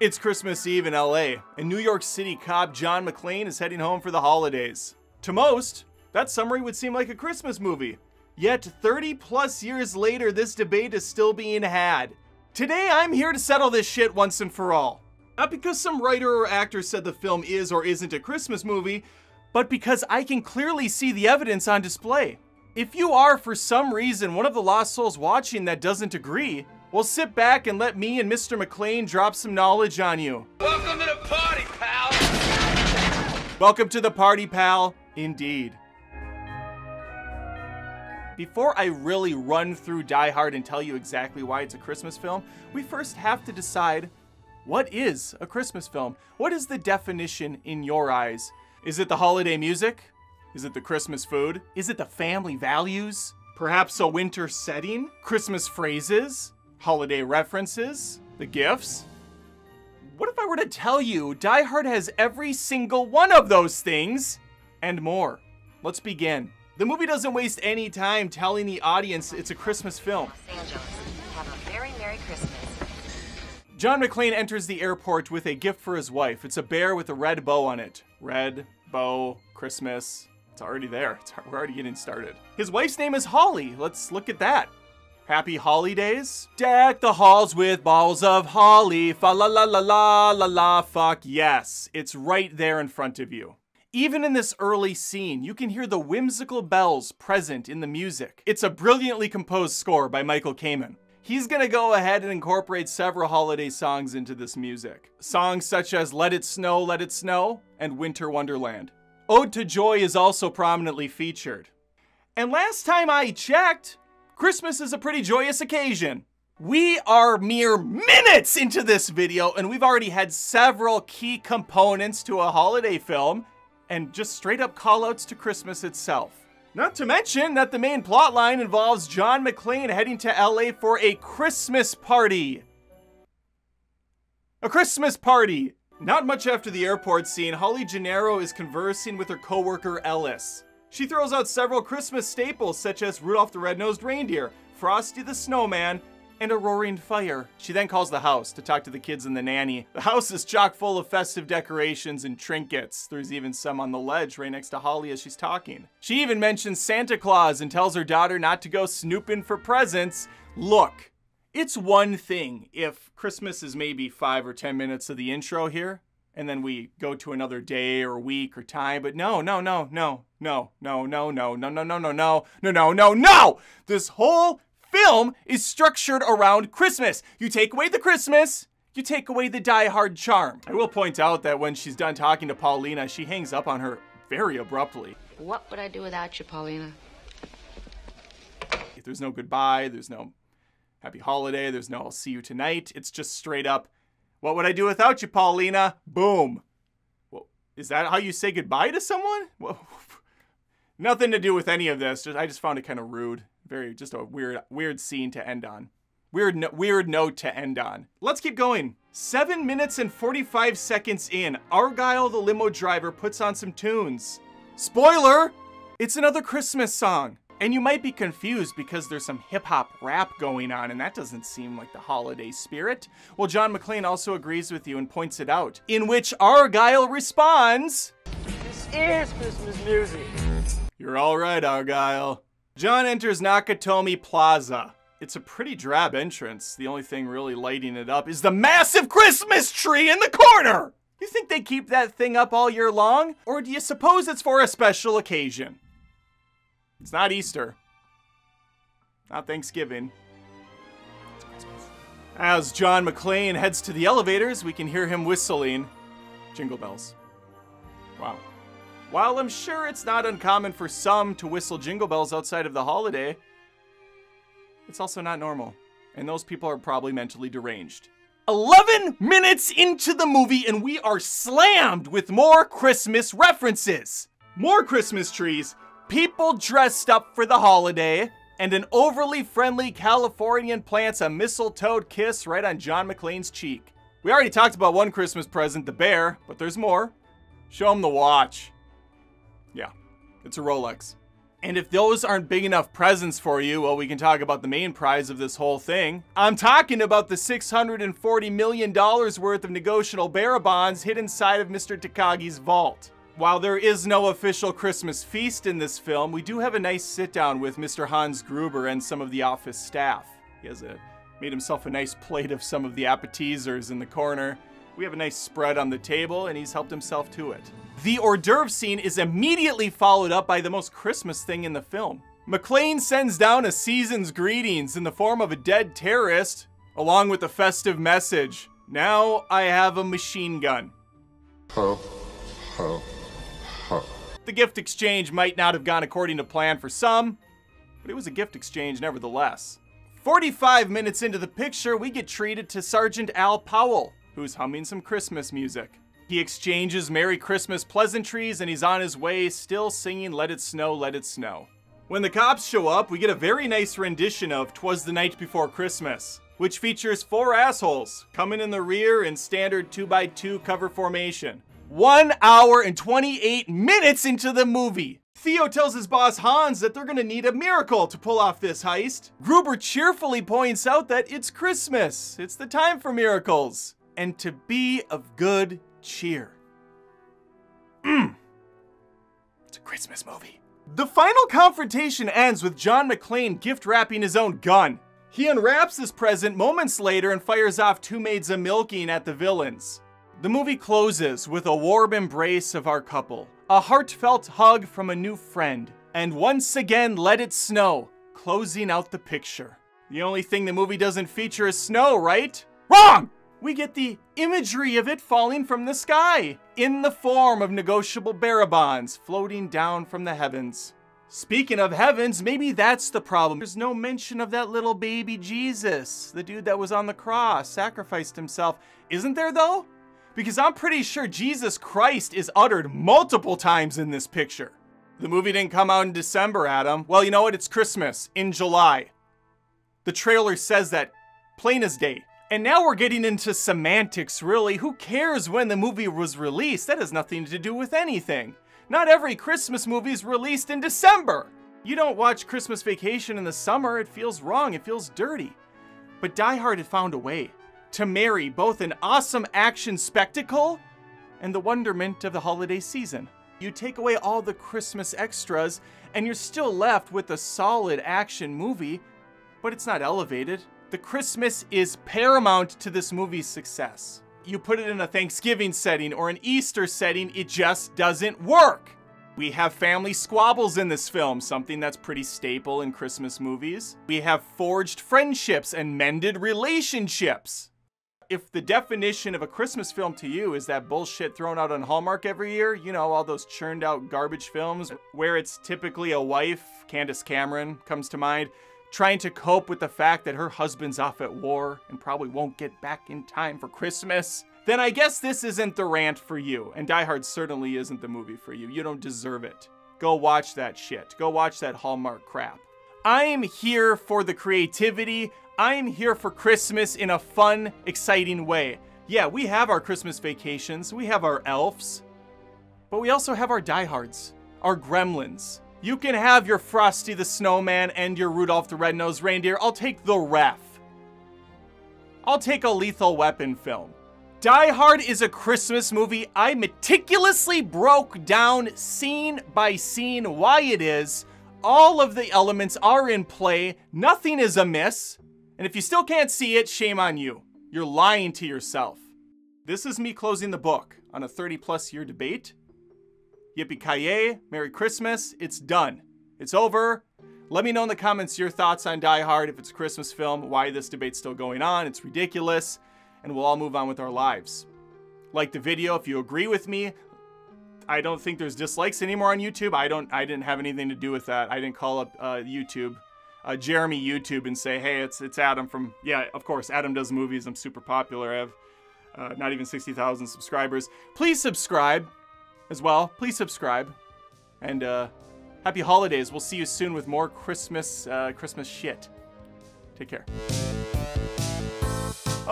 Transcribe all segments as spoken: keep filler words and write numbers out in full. It's Christmas Eve in L A, and New York City cop John McClane is heading home for the holidays. To most, that summary would seem like a Christmas movie. Yet thirty plus years later, this debate is still being had. Today, I'm here to settle this shit once and for all. Not because some writer or actor said the film is or isn't a Christmas movie, but because I can clearly see the evidence on display. If you are, for some reason, one of the lost souls watching that doesn't agree, well, sit back and let me and Mister McClane drop some knowledge on you. Welcome to the party, pal! Welcome to the party, pal, indeed. Before I really run through Die Hard and tell you exactly why it's a Christmas film, we first have to decide, what is a Christmas film? What is the definition in your eyes? Is it the holiday music? Is it the Christmas food? Is it the family values? Perhaps a winter setting? Christmas phrases? Holiday references? The gifts? What if I were to tell you Die Hard has every single one of those things and more? Let's begin. The movie doesn't waste any time telling the audience it's a Christmas film. Los Angeles, have a very Merry Christmas. John McClane enters the airport with a gift for his wife. It's a bear with a red bow on it. Red, bow, Christmas. It's already there. It's, we're already getting started. His wife's name is Holly. Let's look at that. Happy holidays. Deck the halls with balls of holly. Fa la la la la la la. Fuck yes. It's right there in front of you. Even in this early scene, you can hear the whimsical bells present in the music. It's a brilliantly composed score by Michael Kamen. He's gonna go ahead and incorporate several holiday songs into this music. Songs such as Let It Snow, Let It Snow, and Winter Wonderland. Ode to Joy is also prominently featured. And last time I checked, Christmas is a pretty joyous occasion. We are mere minutes into this video and we've already had several key components to a holiday film and just straight up callouts to Christmas itself. Not to mention that the main plotline involves John McClane heading to L A for a Christmas party. A Christmas party! Not much after the airport scene, Holly Gennaro is conversing with her coworker Ellis. She throws out several Christmas staples such as Rudolph the Red-Nosed Reindeer, Frosty the Snowman, and a roaring fire. She then calls the house to talk to the kids and the nanny. The house is chock full of festive decorations and trinkets. There's even some on the ledge right next to Holly as she's talking. She even mentions Santa Claus and tells her daughter not to go snooping for presents. Look, it's one thing if Christmas is maybe five or ten minutes of the intro here, and then we go to another day or week or time, but no, no, no, no, no, no, no, no, no, no, no, no, no, no, no, no, no! This whole film is structured around Christmas. You take away the Christmas, you take away the Die Hard charm. I will point out that when she's done talking to Paulina, she hangs up on her very abruptly. What would I do without you, Paulina? There's no goodbye, there's no happy holiday, there's no I'll see you tonight. It's just straight up, what would I do without you, Paulina? Boom. Well, is that how you say goodbye to someone? Well, nothing to do with any of this. Just, I just found it kind of rude. Very, just a weird, weird scene to end on. Weird, no, weird note to end on. Let's keep going. Seven minutes and forty-five seconds in, Argyle the limo driver puts on some tunes. Spoiler, it's another Christmas song. And you might be confused because there's some hip hop rap going on and that doesn't seem like the holiday spirit. Well, John McClane also agrees with you and points it out, in which Argyle responds, "This is Christmas music." You're all right, Argyle. John enters Nakatomi Plaza. It's a pretty drab entrance. The only thing really lighting it up is the massive Christmas tree in the corner! You think they keep that thing up all year long? Or do you suppose it's for a special occasion? It's not Easter. Not Thanksgiving. It's Christmas. As John McClane heads to the elevators, we can hear him whistling jingle bells. Wow. While I'm sure it's not uncommon for some to whistle jingle bells outside of the holiday, it's also not normal. And those people are probably mentally deranged. eleven minutes into the movie and we are slammed with more Christmas references. More Christmas trees, people dressed up for the holiday, and an overly friendly Californian plants a mistletoe kiss right on John McClane's cheek. We already talked about one Christmas present, the bear, but there's more. Show him the watch. Yeah, it's a Rolex. And if those aren't big enough presents for you, well, we can talk about the main prize of this whole thing. I'm talking about the six hundred forty million dollars worth of negotiable bearer bonds hidden inside of Mister Takagi's vault. While there is no official Christmas feast in this film, we do have a nice sit-down with Mister Hans Gruber and some of the office staff. He has a, made himself a nice plate of some of the appetizers in the corner. We have a nice spread on the table, and he's helped himself to it. The hors d'oeuvre scene is immediately followed up by the most Christmas thing in the film. McClane sends down a season's greetings in the form of a dead terrorist, along with a festive message. Now I have a machine gun. Ho, ho, ho. The gift exchange might not have gone according to plan for some, but it was a gift exchange nevertheless. forty-five minutes into the picture, we get treated to Sergeant Al Powell, who's humming some Christmas music. He exchanges Merry Christmas pleasantries and he's on his way, still singing Let It Snow, Let It Snow. When the cops show up, we get a very nice rendition of 'Twas the Night Before Christmas, which features four assholes coming in the rear in standard two by two cover formation. One hour and twenty-eight minutes into the movie, Theo tells his boss Hans that they're gonna need a miracle to pull off this heist. Gruber cheerfully points out that it's Christmas, it's the time for miracles, and to be of good cheer. Mm. It's a Christmas movie. The final confrontation ends with John McClane gift wrapping his own gun. He unwraps this present moments later and fires off two maids a milking at the villains. The movie closes with a warm embrace of our couple, a heartfelt hug from a new friend, and once again let it snow, closing out the picture. The only thing the movie doesn't feature is snow, right? Wrong! We get the imagery of it falling from the sky in the form of negotiable bearer bonds floating down from the heavens. Speaking of heavens, maybe that's the problem. There's no mention of that little baby Jesus, the dude that was on the cross, sacrificed himself. Isn't there though? Because I'm pretty sure Jesus Christ is uttered multiple times in this picture. The movie didn't come out in December, Adam. Well, you know what? It's Christmas in July. The trailer says that plain as day. And now we're getting into semantics, really. Who cares when the movie was released? That has nothing to do with anything. Not every Christmas movie is released in December. You don't watch Christmas Vacation in the summer. It feels wrong. It feels dirty. But Die Hard had found a way to marry both an awesome action spectacle and the wonderment of the holiday season. You take away all the Christmas extras, and you're still left with a solid action movie, but it's not elevated. The Christmas is paramount to this movie's success. You put it in a Thanksgiving setting or an Easter setting, it just doesn't work. We have family squabbles in this film, something that's pretty staple in Christmas movies. We have forged friendships and mended relationships. If the definition of a Christmas film to you is that bullshit thrown out on Hallmark every year, you know, all those churned out garbage films where it's typically a wife, Candace Cameron comes to mind, trying to cope with the fact that her husband's off at war and probably won't get back in time for Christmas, then I guess this isn't the rant for you, and Die Hard certainly isn't the movie for you. You don't deserve it. Go watch that shit. Go watch that Hallmark crap. I'm here for the creativity. I'm here for Christmas in a fun, exciting way. Yeah, we have our Christmas vacations, we have our elves, but we also have our Die Hards, our gremlins. You can have your Frosty the Snowman and your Rudolph the Red-Nosed Reindeer. I'll take the ref. I'll take a Lethal Weapon film. Die Hard is a Christmas movie. I meticulously broke down scene by scene why it is. All of the elements are in play. Nothing is amiss. And if you still can't see it, shame on you. You're lying to yourself. This is me closing the book on a thirty plus year debate. Yippee-ki-yay, Merry Christmas, it's done. It's over. Let me know in the comments your thoughts on Die Hard, if it's a Christmas film, why this debate's still going on, it's ridiculous, and we'll all move on with our lives. Like the video if you agree with me. I don't think there's dislikes anymore on YouTube. I don't. I didn't have anything to do with that. I didn't call up uh, YouTube, uh, Jeremy YouTube and say, hey, it's, it's Adam from, yeah, of course, Adam Does Movies, I'm super popular, I have uh, not even sixty thousand subscribers. Please subscribe. As well, please subscribe, and uh, happy holidays. We'll see you soon with more Christmas, uh, Christmas shit. Take care.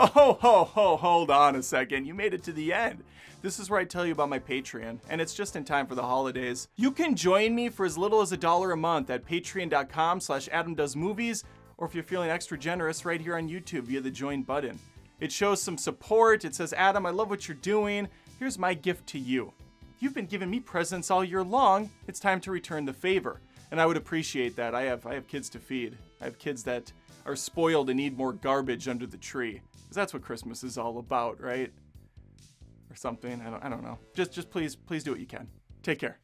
Oh, ho, ho, hold on a second. You made it to the end. This is where I tell you about my Patreon, and it's just in time for the holidays. You can join me for as little as a dollar a month at patreon.com slash adamdoesmovies, or if you're feeling extra generous, right here on YouTube via the join button. It shows some support. It says, Adam, I love what you're doing. Here's my gift to you. You've been giving me presents all year long. It's time to return the favor. And I would appreciate that. I have, I have kids to feed. I have kids that are spoiled and need more garbage under the tree. Because that's what Christmas is all about, right? Or something, I don't, I don't know. Just, just please, please do what you can. Take care.